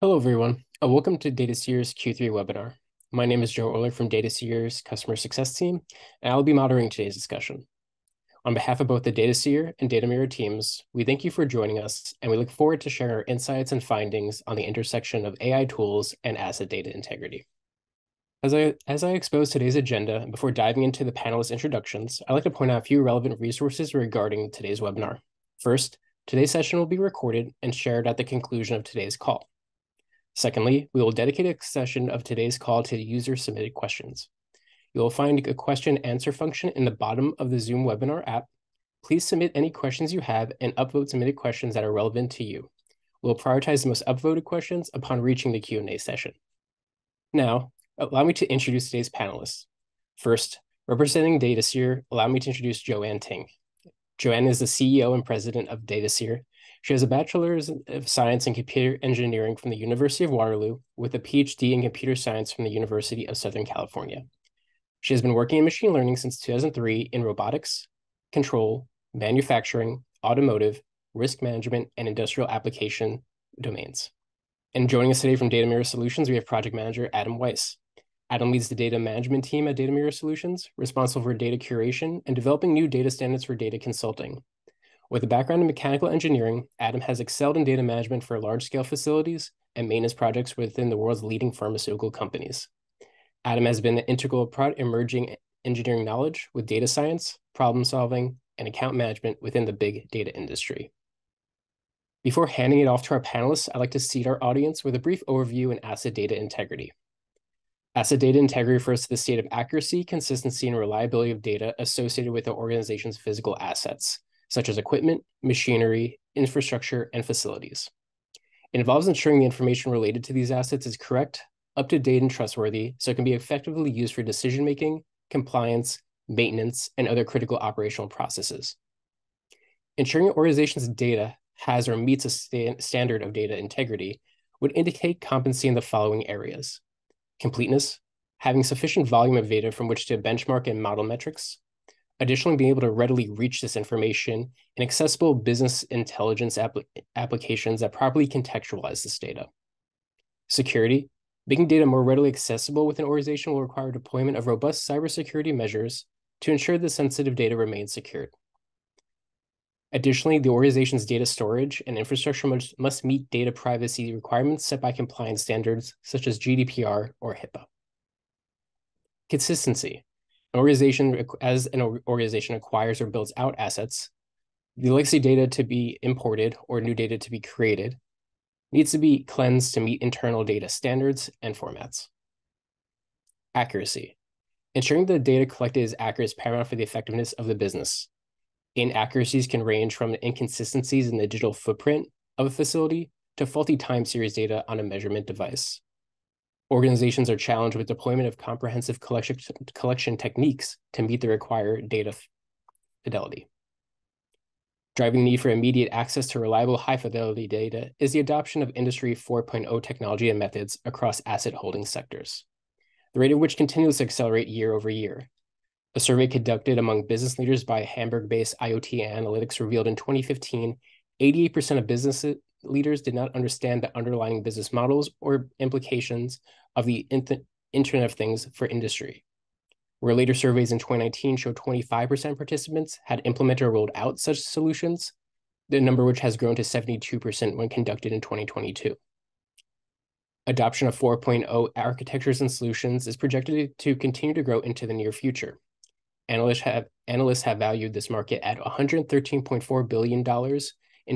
Hello, everyone, and welcome to DataSeer's Q3 webinar. My name is Joe Oler from DataSeer's Customer Success Team, and I'll be moderating today's discussion. On behalf of both the DataSeer and DataMirror teams, we thank you for joining us, and we look forward to sharing our insights and findings on the intersection of AI tools and asset data integrity. As I expose today's agenda, and before diving into the panelists' introductions, I'd like to point out a few relevant resources regarding today's webinar. First, today's session will be recorded and shared at the conclusion of today's call. Secondly, we will dedicate a session of today's call to user-submitted questions. You will find a question answer function in the bottom of the Zoom webinar app. Please submit any questions you have and upvote submitted questions that are relevant to you. We'll prioritize the most upvoted questions upon reaching the Q&A session. Now, allow me to introduce today's panelists. First, representing DataSeer, allow me to introduce Joanne Ting. Joanne is the CEO and president of DataSeer. She has a Bachelor's of Science in Computer Engineering from the University of Waterloo with a PhD in Computer Science from the University of Southern California. She has been working in machine learning since 2003 in robotics, control, manufacturing, automotive, risk management, and industrial application domains. And joining us today from Datamura Solutions, we have project manager Adam Weiss. Adam leads the data management team at Datamura Solutions, responsible for data curation and developing new data standards for data consulting. With a background in mechanical engineering, Adam has excelled in data management for large-scale facilities and maintenance projects within the world's leading pharmaceutical companies. Adam has been an integral part of emerging engineering knowledge with data science, problem solving, and account management within the big data industry. Before handing it off to our panelists, I'd like to seat our audience with a brief overview in asset data integrity. Asset data integrity refers to the state of accuracy, consistency, and reliability of data associated with the organization's physical assets, such as equipment, machinery, infrastructure, and facilities. It involves ensuring the information related to these assets is correct, up-to-date, and trustworthy, so it can be effectively used for decision-making, compliance, maintenance, and other critical operational processes. Ensuring an organization's data has or meets a standard of data integrity would indicate competency in the following areas: completeness, having sufficient volume of data from which to benchmark and model metrics, additionally, being able to readily reach this information in accessible business intelligence applications that properly contextualize this data. Security, making data more readily accessible within an organization will require deployment of robust cybersecurity measures to ensure the sensitive data remains secured. Additionally, the organization's data storage and infrastructure must meet data privacy requirements set by compliance standards such as GDPR or HIPAA. Consistency. As an organization acquires or builds out assets, the legacy data to be imported or new data to be created needs to be cleansed to meet internal data standards and formats. Accuracy. Ensuring the data collected is accurate is paramount for the effectiveness of the business. Inaccuracies can range from inconsistencies in the digital footprint of a facility to faulty time series data on a measurement device. Organizations are challenged with deployment of comprehensive collection techniques to meet the required data fidelity. Driving the need for immediate access to reliable high-fidelity data is the adoption of Industry 4.0 technology and methods across asset holding sectors, the rate at which continues to accelerate year over year. A survey conducted among business leaders by Hamburg-based IoT Analytics revealed in 2015, 88% of business leaders did not understand the underlying business models or implications of the Internet of Things for industry, where later surveys in 2019 showed 25% of participants had implemented or rolled out such solutions, the number which has grown to 72% when conducted in 2022. Adoption of 4.0 architectures and solutions is projected to continue to grow into the near future. Analysts have valued this market at $113.4 billion in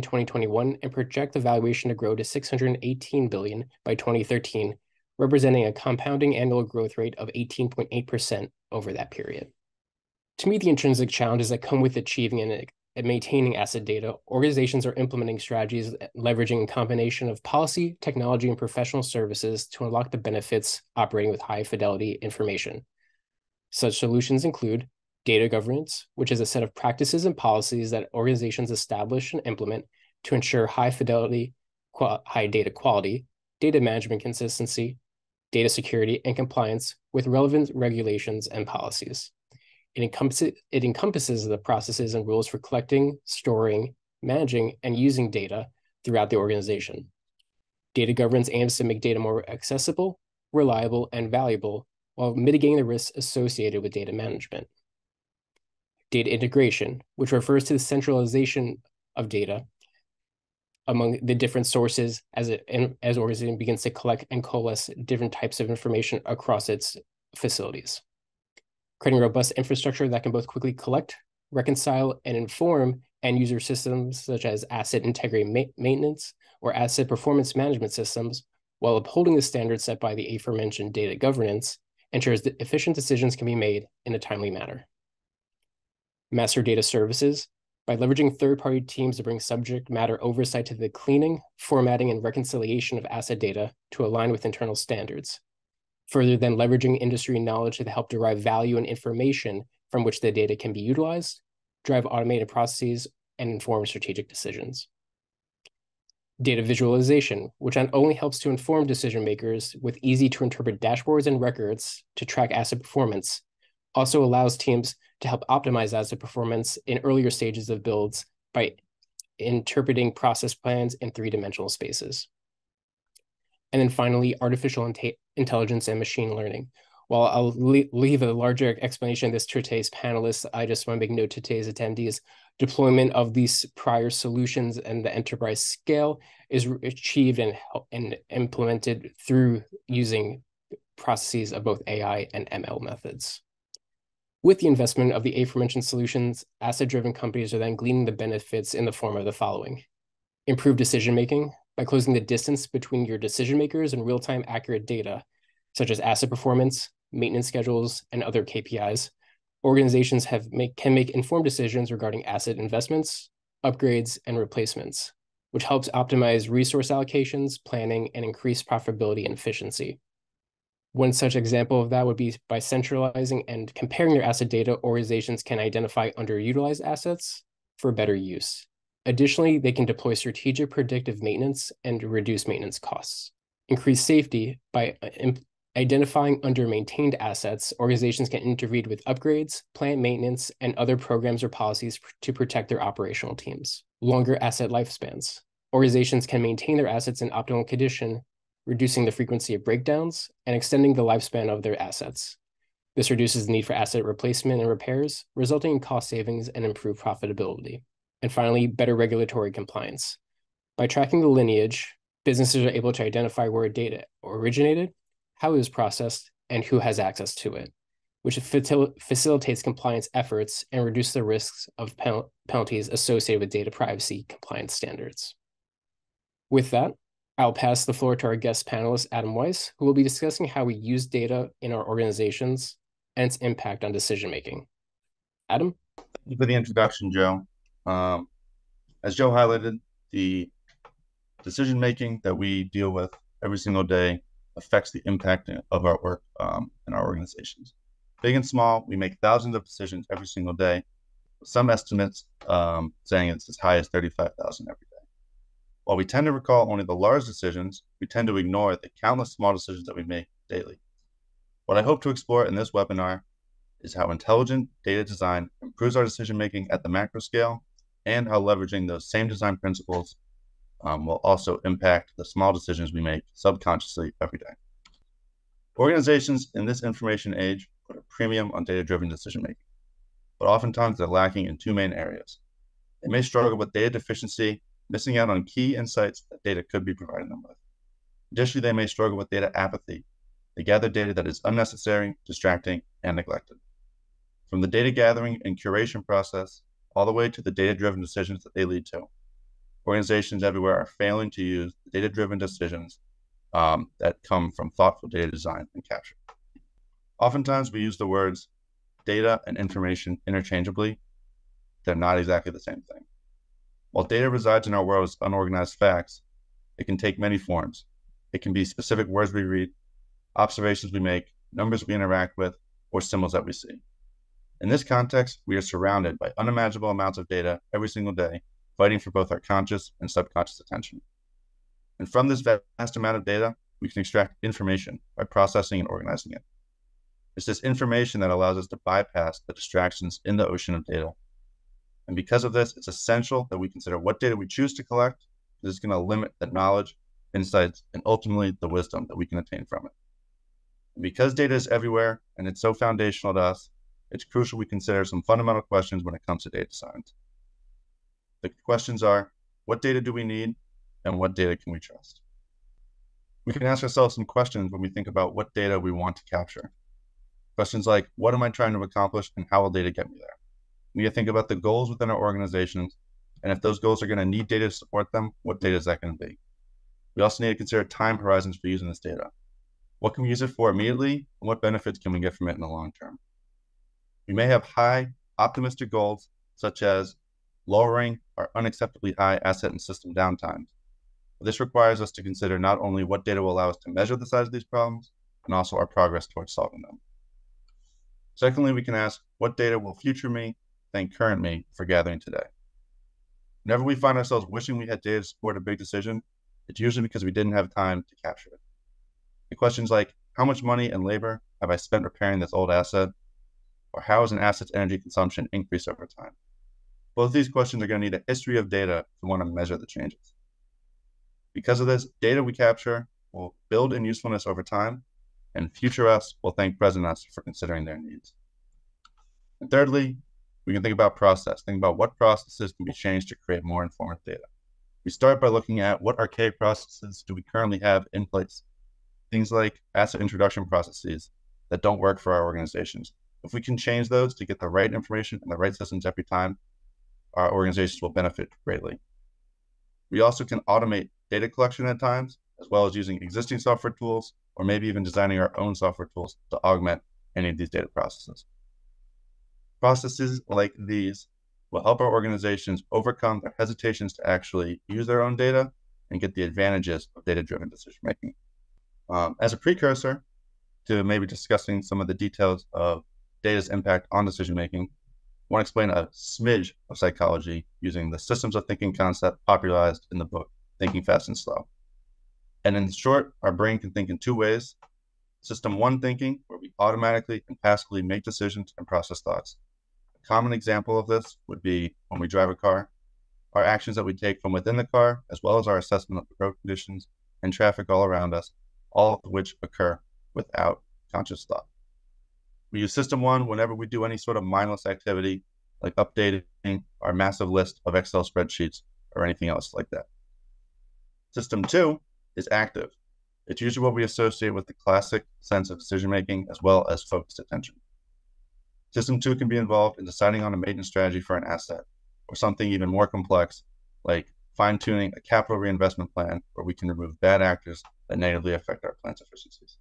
2021 and project the valuation to grow to $618 billion by 2013, representing a compounding annual growth rate of 18.8% over that period. To meet the intrinsic challenges that come with achieving and maintaining asset data, organizations are implementing strategies leveraging a combination of policy, technology, and professional services to unlock the benefits operating with high-fidelity information. Such solutions include data governance, which is a set of practices and policies that organizations establish and implement to ensure high fidelity, high data quality, data management consistency, data security, and compliance with relevant regulations and policies. It encompasses the processes and rules for collecting, storing, managing, and using data throughout the organization. Data governance aims to make data more accessible, reliable, and valuable while mitigating the risks associated with data management. Data integration, which refers to the centralization of data among the different sources as an organization begins to collect and coalesce different types of information across its facilities. Creating robust infrastructure that can both quickly collect, reconcile, and inform end user systems such as asset integrity maintenance or asset performance management systems, while upholding the standards set by the aforementioned data governance, ensures that efficient decisions can be made in a timely manner. Master data services. By leveraging third-party teams to bring subject matter oversight to the cleaning, formatting, and reconciliation of asset data to align with internal standards, further than leveraging industry knowledge to help derive value and information from which the data can be utilized, drive automated processes, and inform strategic decisions. Data visualization, which not only helps to inform decision-makers with easy-to-interpret dashboards and records to track asset performance, also allows teams to help optimize asset performance in earlier stages of builds by interpreting process plans in three-dimensional spaces. And then finally, artificial intelligence and machine learning. While I'll leave a larger explanation of this to today's panelists, I just want to make note to today's attendees, deployment of these prior solutions and the enterprise scale is achieved and implemented through using processes of both AI and ML methods. With the investment of the aforementioned solutions, asset-driven companies are then gleaning the benefits in the form of the following. Improved decision-making by closing the distance between your decision-makers and real-time accurate data, such as asset performance, maintenance schedules, and other KPIs. Organizations can make informed decisions regarding asset investments, upgrades, and replacements, which helps optimize resource allocations, planning, and increase profitability and efficiency. One such example of that would be by centralizing and comparing their asset data, organizations can identify underutilized assets for better use. Additionally, they can deploy strategic predictive maintenance and reduce maintenance costs. Increase safety by identifying under-maintained assets, organizations can intervene with upgrades, plant maintenance, and other programs or policies to protect their operational teams. Longer asset lifespans. Organizations can maintain their assets in optimal condition, reducing the frequency of breakdowns, and extending the lifespan of their assets. This reduces the need for asset replacement and repairs, resulting in cost savings and improved profitability. And finally, better regulatory compliance. By tracking the lineage, businesses are able to identify where data originated, how it was processed, and who has access to it, which facilitates compliance efforts and reduces the risks of penalties associated with data privacy compliance standards. With that, I'll pass the floor to our guest panelist, Adam Weiss, who will be discussing how we use data in our organizations and its impact on decision-making. Adam? Thank you for the introduction, Joe. As Joe highlighted, the decision-making that we deal with every single day affects the impact of our work in our organizations. Big and small, we make thousands of decisions every single day, some estimates saying it's as high as 35,000 every day. While we tend to recall only the large decisions, we tend to ignore the countless small decisions that we make daily. What I hope to explore in this webinar is how intelligent data design improves our decision-making at the macro scale, and how leveraging those same design principles will also impact the small decisions we make subconsciously every day. Organizations in this information age put a premium on data-driven decision-making, but oftentimes they're lacking in two main areas. They may struggle with data deficiency, missing out on key insights that data could be providing them with. Additionally, they may struggle with data apathy. They gather data that is unnecessary, distracting, and neglected. From the data gathering and curation process, all the way to the data-driven decisions that they lead to, organizations everywhere are failing to use the data-driven decisions that come from thoughtful data design and capture. Oftentimes, we use the words data and information interchangeably. They're not exactly the same thing. While data resides in our world as unorganized facts, it can take many forms. It can be specific words we read, observations we make, numbers we interact with, or symbols that we see. In this context, we are surrounded by unimaginable amounts of data every single day, fighting for both our conscious and subconscious attention. And from this vast amount of data, we can extract information by processing and organizing it. It's this information that allows us to bypass the distractions in the ocean of data. And because of this, it's essential that we consider what data we choose to collect, because it's going to limit the knowledge insights, and ultimately the wisdom that we can attain from it. And because data is everywhere and it's so foundational to us, it's crucial we consider some fundamental questions when it comes to data science. The questions are, what data do we need and what data can we trust? We can ask ourselves some questions when we think about what data we want to capture. Questions like, what am I trying to accomplish and how will data get me there? We need to think about the goals within our organizations, and if those goals are going to need data to support them, what data is that going to be? We also need to consider time horizons for using this data. What can we use it for immediately, and what benefits can we get from it in the long term? We may have high optimistic goals, such as lowering our unacceptably high asset and system downtimes. This requires us to consider not only what data will allow us to measure the size of these problems, and also our progress towards solving them. Secondly, we can ask, what data will future me thank current me for gathering today? Whenever we find ourselves wishing we had data to support a big decision, it's usually because we didn't have time to capture it. The questions like, how much money and labor have I spent repairing this old asset? Or how has an asset's energy consumption increased over time? Both of these questions are going to need a history of data if we want to measure the changes. Because of this, data we capture will build in usefulness over time, and future us will thank present us for considering their needs. And thirdly, we can think about process. Think about what processes can be changed to create more informed data. We start by looking at what archaic processes do we currently have in place. Things like asset introduction processes that don't work for our organizations. If we can change those to get the right information and the right systems every time, our organizations will benefit greatly. We also can automate data collection at times, as well as using existing software tools, or maybe even designing our own software tools to augment any of these data processes. Processes like these will help our organizations overcome their hesitations to actually use their own data and get the advantages of data-driven decision-making. As a precursor to maybe discussing some of the details of data's impact on decision-making, I want to explain a smidge of psychology using the systems of thinking concept popularized in the book, Thinking Fast and Slow. And in short, our brain can think in two ways. System one thinking, where we automatically and passively make decisions and process thoughts. A common example of this would be when we drive a car. Our actions that we take from within the car, as well as our assessment of the road conditions and traffic all around us, all of which occur without conscious thought. We use system one whenever we do any sort of mindless activity, like updating our massive list of Excel spreadsheets or anything else like that. System two is active. It's usually what we associate with the classic sense of decision-making, as well as focused attention. System two can be involved in deciding on a maintenance strategy for an asset, or something even more complex, like fine-tuning a capital reinvestment plan where we can remove bad actors that negatively affect our plan's efficiencies.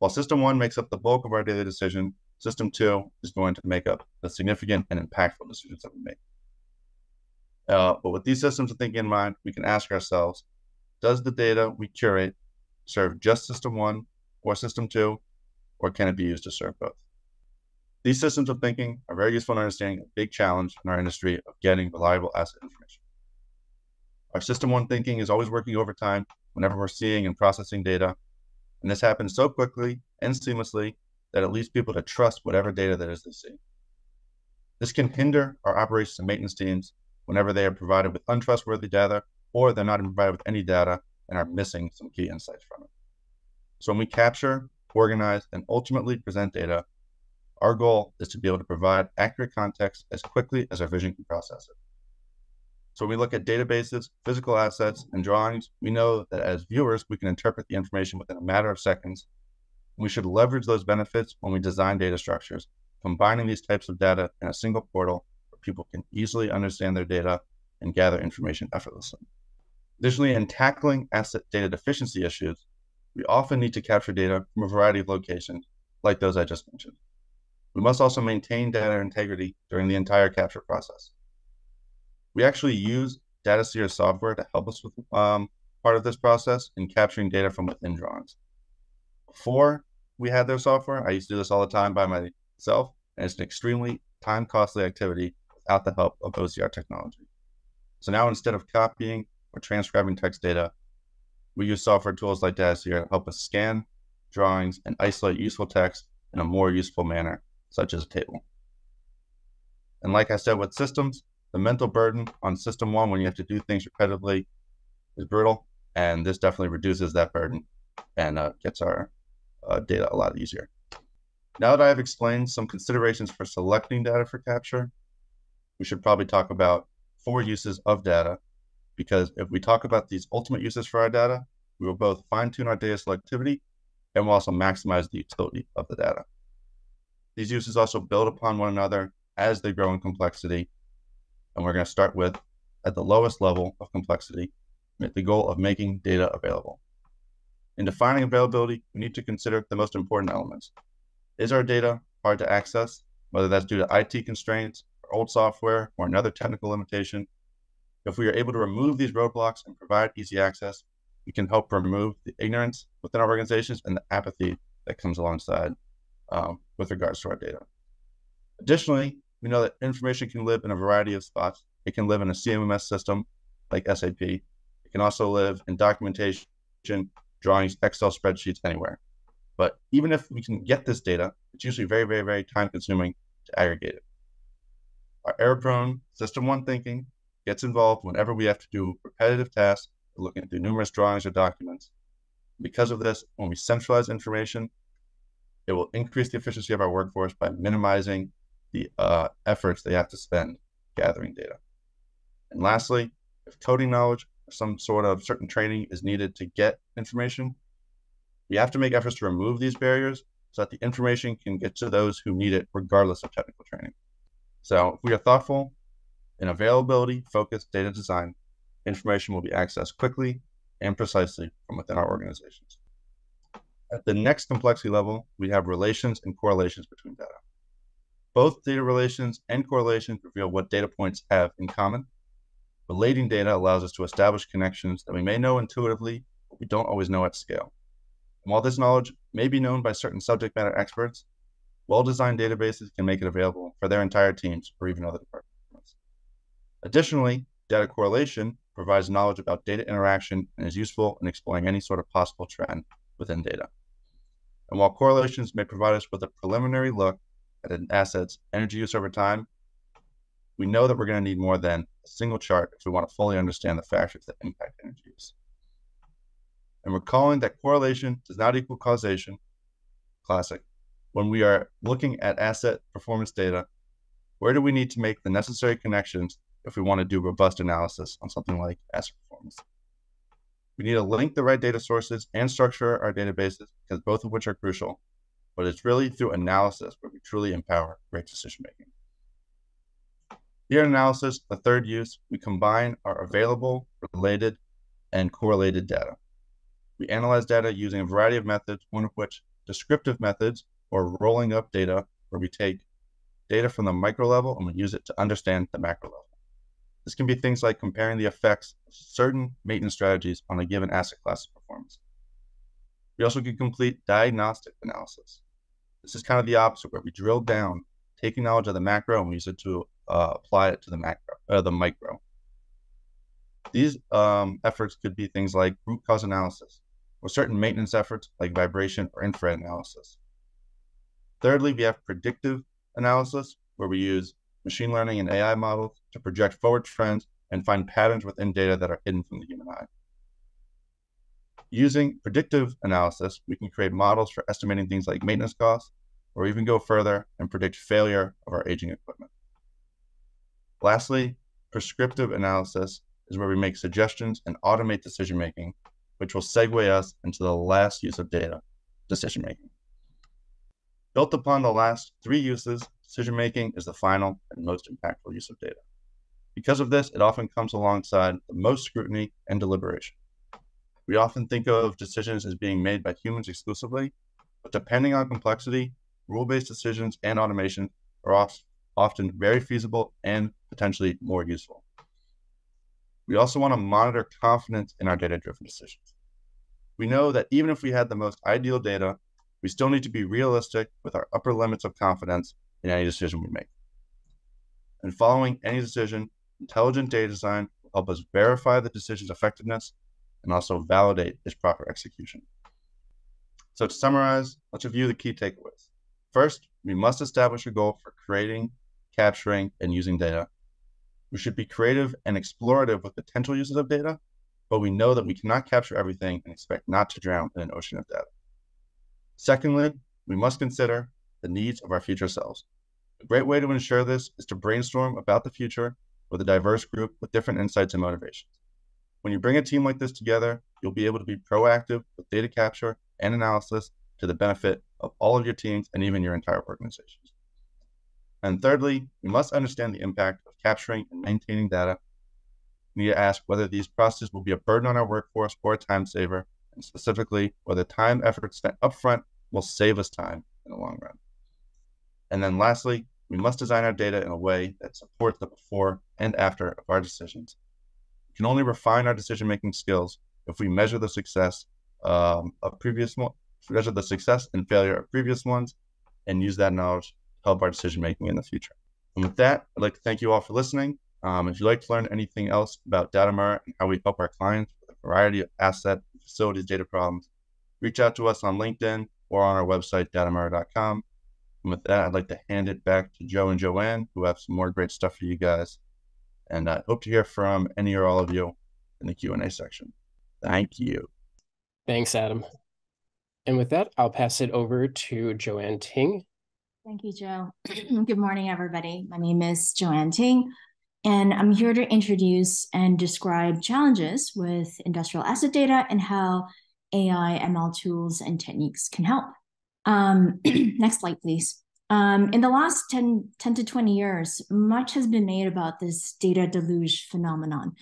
While system one makes up the bulk of our daily decision, system two is going to make up the significant and impactful decisions that we make. But with these systems of thinking in mind, we can ask ourselves, does the data we curate serve just system one or system two, or can it be used to serve both? These systems of thinking are very useful in understanding a big challenge in our industry of getting reliable asset information. Our system one thinking is always working overtime whenever we're seeing and processing data. And this happens so quickly and seamlessly that it leads people to trust whatever data that is they see. This can hinder our operations and maintenance teams whenever they are provided with untrustworthy data, or they're not provided with any data and are missing some key insights from it. So when we capture, organize, and ultimately present data, our goal is to be able to provide accurate context as quickly as our vision can process it. So when we look at databases, physical assets, and drawings, we know that as viewers, we can interpret the information within a matter of seconds. We should leverage those benefits when we design data structures, combining these types of data in a single portal where people can easily understand their data and gather information effortlessly. Additionally, in tackling asset data deficiency issues, we often need to capture data from a variety of locations, like those I just mentioned. We must also maintain data integrity during the entire capture process. We actually use DataSeer software to help us with part of this process in capturing data from within drawings. Before we had their software, I used to do this all the time by myself, and it's an extremely time-costly activity without the help of OCR technology. So now instead of copying or transcribing text data, we use software tools like DataSeer to help us scan drawings and isolate useful text in a more useful manner, such as a table. And like I said with systems, the mental burden on system one when you have to do things repetitively is brutal, And this definitely reduces that burden and gets our data a lot easier. Now that I've explained some considerations for selecting data for capture, we should probably talk about four uses of data, because if we talk about these ultimate uses for our data, we will both fine-tune our data selectivity and we'll also maximize the utility of the data. These uses also build upon one another as they grow in complexity. And we're going to start with, at the lowest level of complexity, with the goal of making data available. In defining availability, we need to consider the most important elements. Is our data hard to access, whether that's due to IT constraints, or old software, or another technical limitation? If we are able to remove these roadblocks and provide easy access, we can help remove the ignorance within our organizations and the apathy that comes alongside with regards to our data. Additionally, we know that information can live in a variety of spots. It can live in a CMMS system like SAP. It can also live in documentation, drawings, Excel spreadsheets, anywhere. But even if we can get this data, it's usually very, very, very time consuming to aggregate it. Our error prone system one thinking gets involved whenever we have to do repetitive tasks, looking through numerous drawings or documents. Because of this, when we centralize information, it will increase the efficiency of our workforce by minimizing the efforts they have to spend gathering data. And lastly, if coding knowledge or some sort of certain training is needed to get information, we have to make efforts to remove these barriers so that the information can get to those who need it regardless of technical training. So if we are thoughtful in availability-focused data design, information will be accessed quickly and precisely from within our organizations. At the next complexity level, we have relations and correlations between data. Both data relations and correlations reveal what data points have in common. Relating data allows us to establish connections that we may know intuitively, but we don't always know at scale. And while this knowledge may be known by certain subject matter experts, well-designed databases can make it available for their entire teams or even other departments. Additionally, data correlation provides knowledge about data interaction and is useful in exploring any sort of possible trend within data. And while correlations may provide us with a preliminary look at an asset's energy use over time, we know that we're going to need more than a single chart if we want to fully understand the factors that impact energy use. And recalling that correlation does not equal causation, classic. When we are looking at asset performance data, where do we need to make the necessary connections if we want to do robust analysis on something like asset performance? We need to link the right data sources and structure our databases, because both of which are crucial, but it's really through analysis where we truly empower great decision-making. Here in analysis, the third use, we combine our available, related, and correlated data. We analyze data using a variety of methods, one of which descriptive methods, or rolling up data, where we take data from the micro level and we use it to understand the macro level. This can be things like comparing the effects of certain maintenance strategies on a given asset class performance. We also can complete diagnostic analysis. This is kind of the opposite, where we drill down, taking knowledge of the macro and we use it to apply it to the micro. These efforts could be things like root cause analysis or certain maintenance efforts like vibration or infrared analysis. Thirdly, we have predictive analysis, where we use machine learning and AI models to project forward trends and find patterns within data that are hidden from the human eye. Using predictive analysis, we can create models for estimating things like maintenance costs, or even go further and predict failure of our aging equipment. Lastly, prescriptive analysis is where we make suggestions and automate decision-making, which will segue us into the last use of data, decision-making. Built upon the last three uses, decision-making is the final and most impactful use of data. Because of this, it often comes alongside the most scrutiny and deliberation. We often think of decisions as being made by humans exclusively, but depending on complexity, rule-based decisions and automation are often very feasible and potentially more useful. We also want to monitor confidence in our data-driven decisions. We know that even if we had the most ideal data, we still need to be realistic with our upper limits of confidence in any decision we make. And following any decision, intelligent data design will help us verify the decision's effectiveness and also validate its proper execution. So to summarize, let's review the key takeaways. First, we must establish a goal for creating, capturing, and using data. We should be creative and explorative with potential uses of data, but we know that we cannot capture everything and expect not to drown in an ocean of data. Secondly, we must consider the needs of our future selves. A great way to ensure this is to brainstorm about the future with a diverse group with different insights and motivations. When you bring a team like this together, you'll be able to be proactive with data capture and analysis to the benefit of all of your teams and even your entire organizations. And thirdly, we must understand the impact of capturing and maintaining data. We need to ask whether these processes will be a burden on our workforce or a time saver, and specifically, whether time effort spent upfront will save us time in the long run. And then lastly, we must design our data in a way that supports the before and after of our decisions. We can only refine our decision-making skills if we measure the success and failure of previous ones, and use that knowledge to help our decision-making in the future. And with that, I'd like to thank you all for listening. If you'd like to learn anything else about Datamura and how we help our clients with a variety of asset and facilities data problems, reach out to us on LinkedIn or on our website, datamura.com. And with that, I'd like to hand it back to Joe and Joanne, who have some more great stuff for you guys. And I hope to hear from any or all of you in the Q&A section. Thank you. Thanks, Adam. And with that, I'll pass it over to Joanne Ting. Thank you, Joe. Good morning, everybody. My name is Joanne Ting, and I'm here to introduce and describe challenges with industrial asset data and how AI, ML tools and techniques can help. Next slide, please. In the last 10 to 20 years, much has been made about this data deluge phenomenon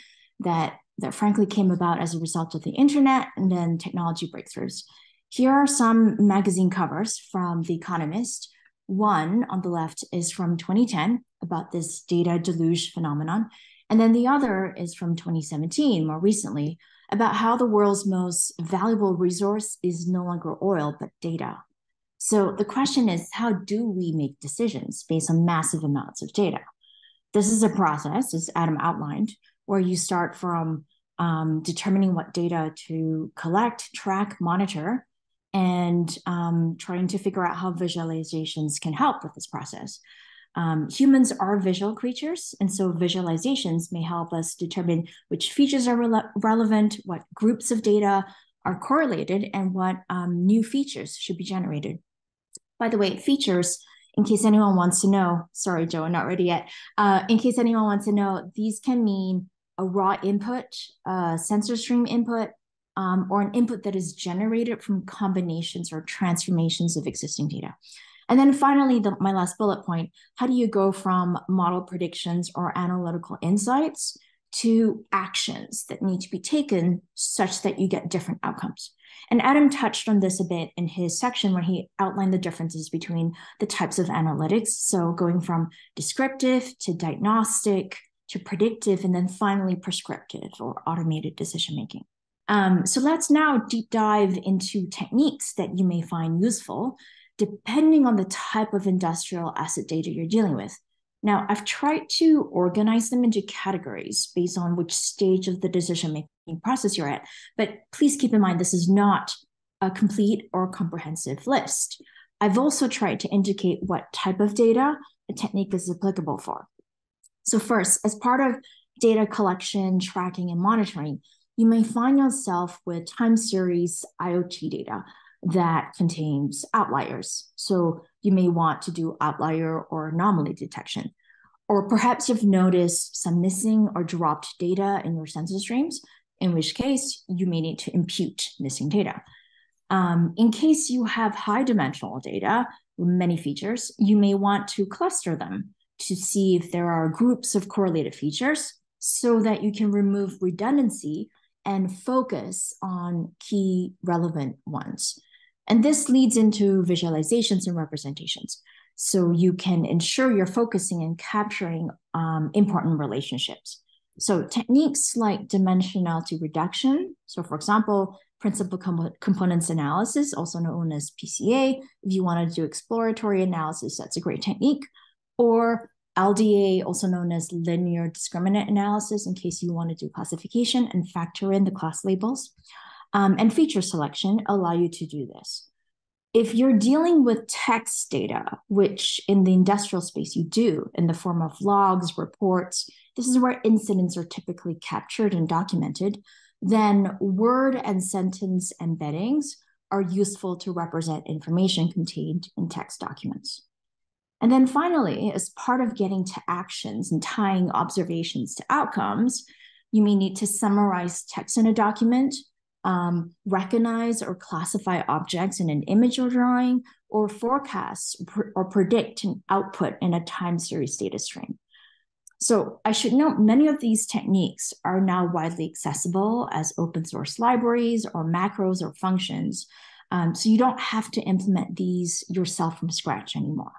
that frankly came about as a result of the internet and then technology breakthroughs. Here are some magazine covers from The Economist. One on the left is from 2010 about this data deluge phenomenon. And then the other is from 2017, more recently, about how the world's most valuable resource is no longer oil, but data. So the question is, how do we make decisions based on massive amounts of data? This is a process, as Adam outlined, where you start from determining what data to collect, track, monitor, and trying to figure out how visualizations can help with this process. Humans are visual creatures, and so visualizations may help us determine which features are relevant, what groups of data are correlated, and what new features should be generated. By the way, features, in case anyone wants to know, sorry, Joe, not ready yet. In case anyone wants to know, these can mean a raw input, a sensor stream input, or an input that is generated from combinations or transformations of existing data. And then finally, my last bullet point, how do you go from model predictions or analytical insights to actions that need to be taken such that you get different outcomes? And Adam touched on this a bit in his section where he outlined the differences between the types of analytics. So going from descriptive to diagnostic to predictive, and then finally prescriptive or automated decision-making. So let's now deep dive into techniques that you may find useful depending on the type of industrial asset data you're dealing with. Now, I've tried to organize them into categories based on which stage of the decision-making process you're at, but please keep in mind this is not a complete or comprehensive list. I've also tried to indicate what type of data a technique is applicable for. So first, as part of data collection, tracking, and monitoring, you may find yourself with time series IoT data that contains outliers. So you may want to do outlier or anomaly detection. Or perhaps you've noticed some missing or dropped data in your sensor streams, in which case you may need to impute missing data. In case you have high dimensional data, many features, you may want to cluster them to see if there are groups of correlated features so that you can remove redundancy and focus on key relevant ones. And this leads into visualizations and representations. So you can ensure you're focusing and capturing important relationships. So techniques like dimensionality reduction. So for example, principal components analysis, also known as PCA. If you want to do exploratory analysis, that's a great technique. Or LDA, also known as linear discriminant analysis, in case you want to do classification and factor in the class labels. And feature selection allow you to do this. If you're dealing with text data, which in the industrial space you do in the form of logs, reports, this is where incidents are typically captured and documented. then word and sentence embeddings are useful to represent information contained in text documents. And then finally, as part of getting to actions and tying observations to outcomes, you may need to summarize text in a document, recognize or classify objects in an image or drawing, or forecast or predict an output in a time series data stream. So I should note many of these techniques are now widely accessible as open source libraries or macros or functions. So you don't have to implement these yourself from scratch anymore.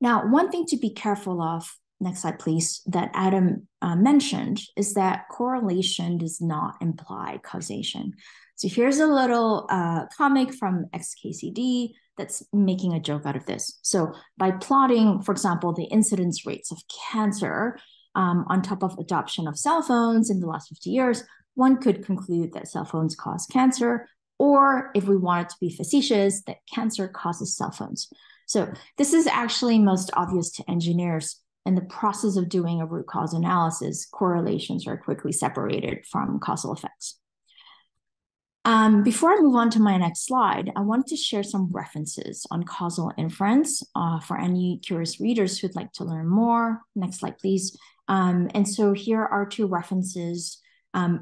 Now, one thing to be careful of, next slide please, that Adam mentioned is that correlation does not imply causation. So here's a little comic from XKCD that's making a joke out of this. So by plotting, for example, the incidence rates of cancer on top of adoption of cell phones in the last 50 years, one could conclude that cell phones cause cancer, or if we wanted to be facetious, that cancer causes cell phones. So this is actually most obvious to engineers. In the process of doing a root cause analysis, correlations are quickly separated from causal effects. Before I move on to my next slide, I wanted to share some references on causal inference for any curious readers who'd like to learn more. Next slide, please. And so here are two references.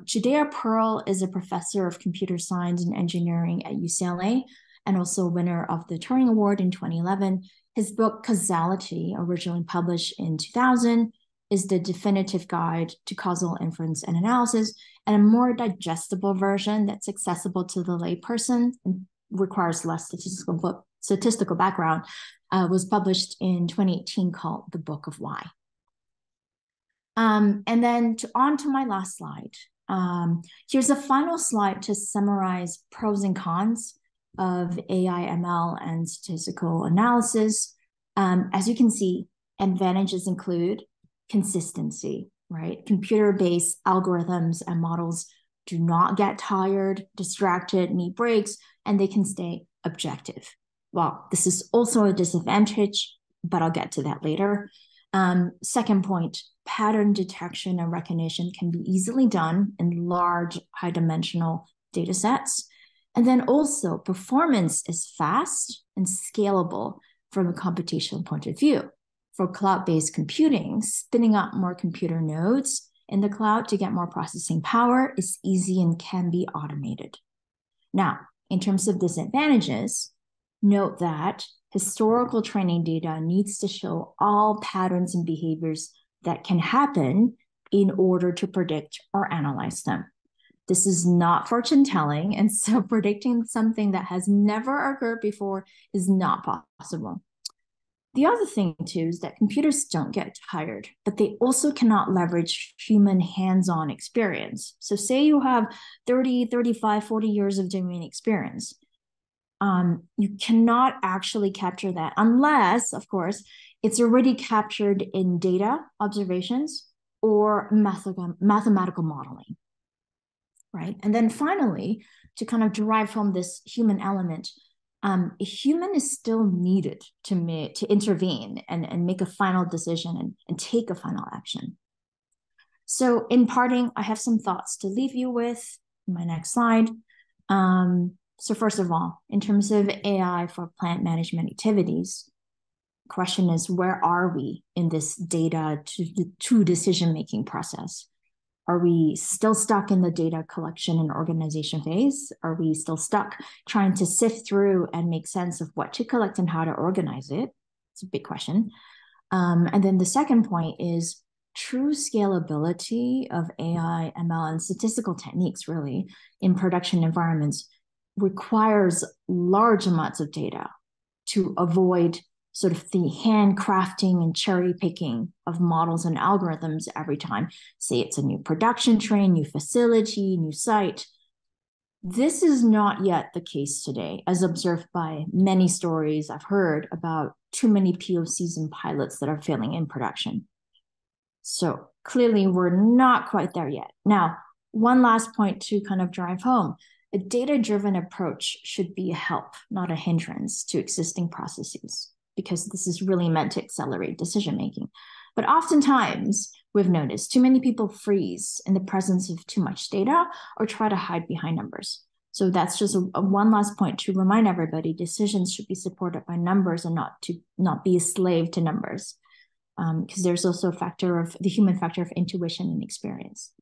Judea Pearl is a professor of computer science and engineering at UCLA, and also winner of the Turing Award in 2011. His book, Causality, originally published in 2000, is the definitive guide to causal inference and analysis, and a more digestible version that's accessible to the layperson and requires less statistical background, was published in 2018 called The Book of Why. And then on to my last slide. Here's a final slide to summarize pros and cons of AI, ML, and statistical analysis. As you can see, advantages include consistency, right? Computer-based algorithms and models do not get tired, distracted, need breaks, and they can stay objective. Well, this is also a disadvantage, but I'll get to that later. Second point, pattern detection and recognition can be easily done in large, high-dimensional data sets. And then also performance is fast and scalable from a computational point of view. For cloud-based computing, spinning up more computer nodes in the cloud to get more processing power is easy and can be automated. Now, in terms of disadvantages, note that historical training data needs to show all patterns and behaviors that can happen in order to predict or analyze them. This is not fortune telling, and so predicting something that has never occurred before is not possible. The other thing too is that computers don't get tired, but they also cannot leverage human hands-on experience. So say you have 30, 35, 40 years of domain experience. You cannot actually capture that unless, of course, it's already captured in data observations or mathematical modeling. Right. And then finally, to kind of derive from this human element, a human is still needed to intervene and make a final decision and take a final action. So in parting, I have some thoughts to leave you with in my next slide. So first of all, in terms of AI for plant management activities, the question is, where are we in this data to decision-making process? Are we still stuck in the data collection and organization phase? Are we still stuck trying to sift through and make sense of what to collect and how to organize it? It's a big question. And then the second point is true scalability of AI, ML, and statistical techniques really in production environments requires large amounts of data to avoid sort of the handcrafting and cherry picking of models and algorithms every time, say it's a new production train, new facility, new site. This is not yet the case today, as observed by many stories I've heard about too many POCs and pilots that are failing in production. So clearly we're not quite there yet. Now, one last point to kind of drive home. A data-driven approach should be a help, not a hindrance to existing processes, because this is really meant to accelerate decision-making. But oftentimes we've noticed too many people freeze in the presence of too much data or try to hide behind numbers. So that's just one last point to remind everybody, decisions should be supported by numbers and not be a slave to numbers, because there's also a factor of the human factor of intuition and experience.